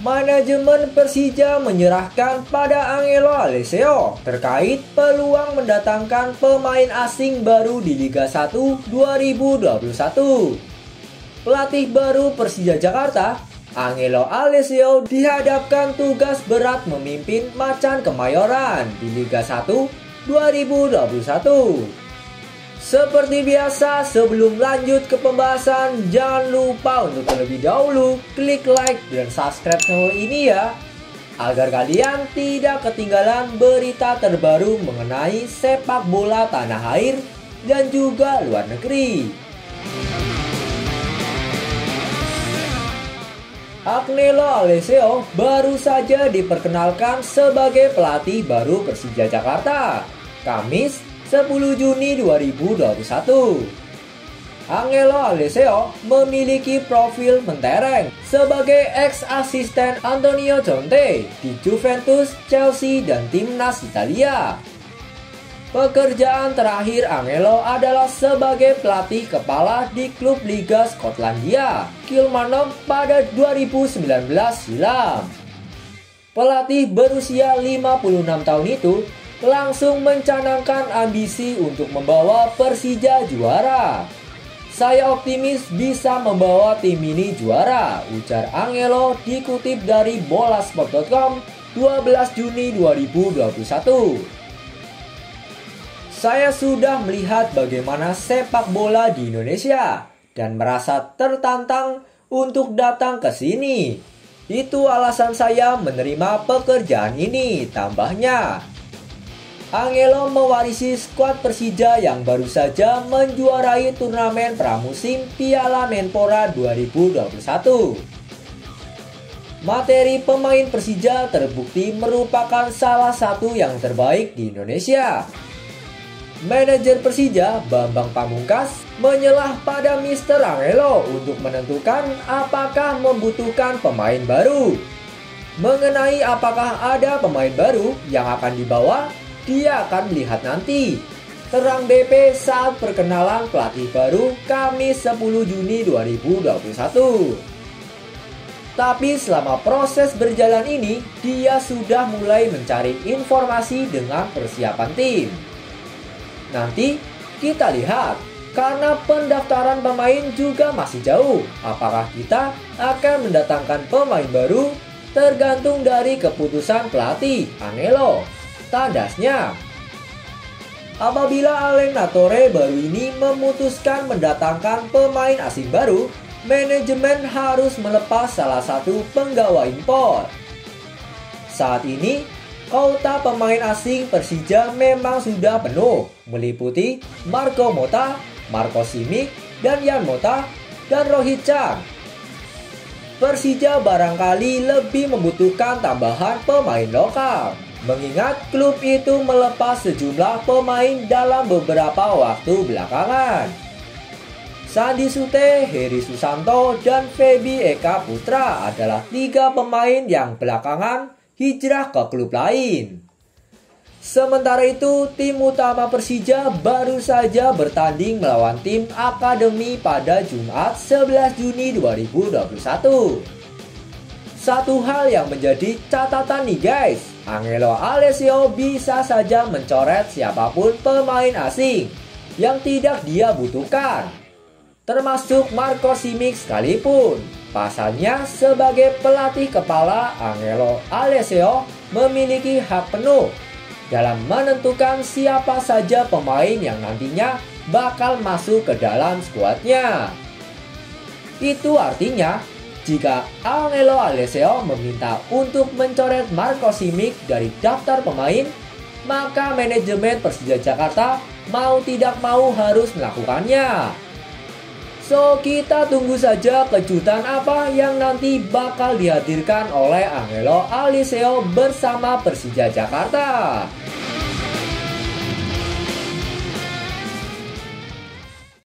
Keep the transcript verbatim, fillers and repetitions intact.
manajemen Persija menyerahkan pada Angelo Alessio terkait peluang mendatangkan pemain asing baru di Liga satu dua ribu dua puluh satu. Pelatih baru Persija Jakarta, Angelo Alessio, dihadapkan tugas berat memimpin Macan Kemayoran di Liga satu dua ribu dua puluh satu. Seperti biasa, sebelum lanjut ke pembahasan, jangan lupa untuk terlebih dahulu klik like dan subscribe channel ini ya, agar kalian tidak ketinggalan berita terbaru mengenai sepak bola tanah air dan juga luar negeri. Angelo Alessio baru saja diperkenalkan sebagai pelatih baru Persija Jakarta, Kamis sepuluh Juni dua ribu dua puluh satu. Angelo Alessio memiliki profil mentereng sebagai ex-asisten Antonio Conte di Juventus, Chelsea, dan timnas Italia. Pekerjaan terakhir Angelo adalah sebagai pelatih kepala di klub Liga Skotlandia, Kilmarnock, pada dua ribu sembilan belas silam. Pelatih berusia lima puluh enam tahun itu langsung mencanangkan ambisi untuk membawa Persija juara. "Saya optimis bisa membawa tim ini juara," ujar Angelo dikutip dari bola sport titik com dua belas Juni dua ribu dua puluh satu. "Saya sudah melihat bagaimana sepak bola di Indonesia dan merasa tertantang untuk datang ke sini. Itu alasan saya menerima pekerjaan ini," tambahnya. Angelo mewarisi skuad Persija yang baru saja menjuarai turnamen pramusim Piala Menpora dua ribu dua puluh satu. Materi pemain Persija terbukti merupakan salah satu yang terbaik di Indonesia. Manajer Persija, Bambang Pamungkas, menyelah pada mister Angelo untuk menentukan apakah membutuhkan pemain baru. Mengenai apakah ada pemain baru yang akan dibawa, dia akan melihat nanti, terang B P saat perkenalan pelatih baru Kamis sepuluh Juni dua ribu dua puluh satu. Tapi selama proses berjalan ini, dia sudah mulai mencari informasi dengan persiapan tim. "Nanti kita lihat, karena pendaftaran pemain juga masih jauh, apakah kita akan mendatangkan pemain baru tergantung dari keputusan pelatih Angelo," tandasnya. Apabila Allenatore baru ini memutuskan mendatangkan pemain asing baru, manajemen harus melepas salah satu penggawa impor. Saat ini, kuota pemain asing Persija memang sudah penuh, meliputi Marco Motta, Marko Simic, dan Yan Mota, dan Rohit Chang. Persija barangkali lebih membutuhkan tambahan pemain lokal, mengingat klub itu melepas sejumlah pemain dalam beberapa waktu belakangan. Sandi Sute, Heri Susanto, dan Febi Eka Putra adalah tiga pemain yang belakangan hijrah ke klub lain. Sementara itu, tim utama Persija baru saja bertanding melawan tim akademi pada Jumat sebelas Juni dua ribu dua puluh satu. "Satu hal yang menjadi catatan nih guys, Angelo Alessio bisa saja mencoret siapapun pemain asing yang tidak dia butuhkan, termasuk Marko Simic sekalipun. Pasalnya, sebagai pelatih kepala, Angelo Alessio memiliki hak penuh dalam menentukan siapa saja pemain yang nantinya bakal masuk ke dalam skuadnya. Itu artinya, jika Angelo Alessio meminta untuk mencoret Marko Simic dari daftar pemain, maka manajemen Persija Jakarta mau tidak mau harus melakukannya. So, kita tunggu saja kejutan apa yang nanti bakal dihadirkan oleh Angelo Alessio bersama Persija Jakarta."